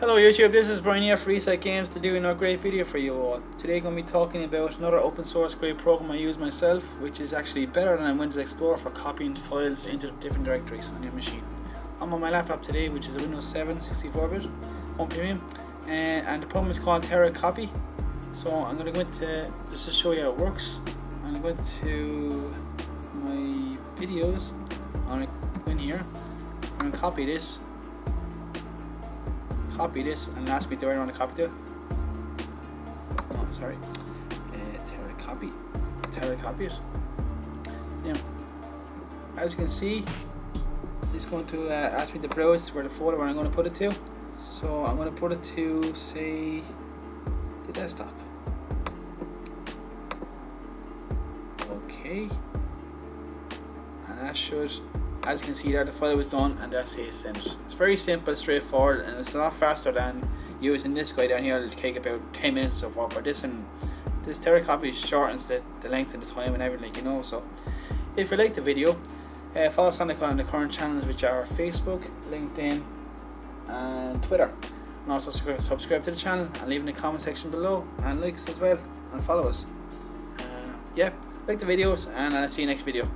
Hello YouTube, this is Brian here for Reset Games to do another great video for you all. Today I'm going to be talking about another open source great program I use myself, which is actually better than Windows Explorer for copying files into different directories on your machine. I'm on my laptop today, which is a Windows 7 64-bit home premium, and the program is called TeraCopy. So I'm going to go into, just to show you how it works, I'm going to go to my videos, I'm going to go in here, I'm going to copy this and ask me, do I want to copy to it? No, sorry. TeraCopy it. Now, as you can see, it's going to ask me to browse where the folder where I'm going to put it to. So I'm going to put it to, say, the desktop. Okay. And that should, as you can see there, the file was done, and that's how you send it. It's very simple, straightforward, and it's a lot faster than using this guy down here. It'll take about 10 minutes of work, but this TeraCopy shortens the length and the time and everything, you know. So if you like the video, follow us on the current channels, which are Facebook, LinkedIn and Twitter, and also subscribe to the channel and leave in the comment section below, and like us as well and follow us. Yeah, like the videos, and I'll see you next video.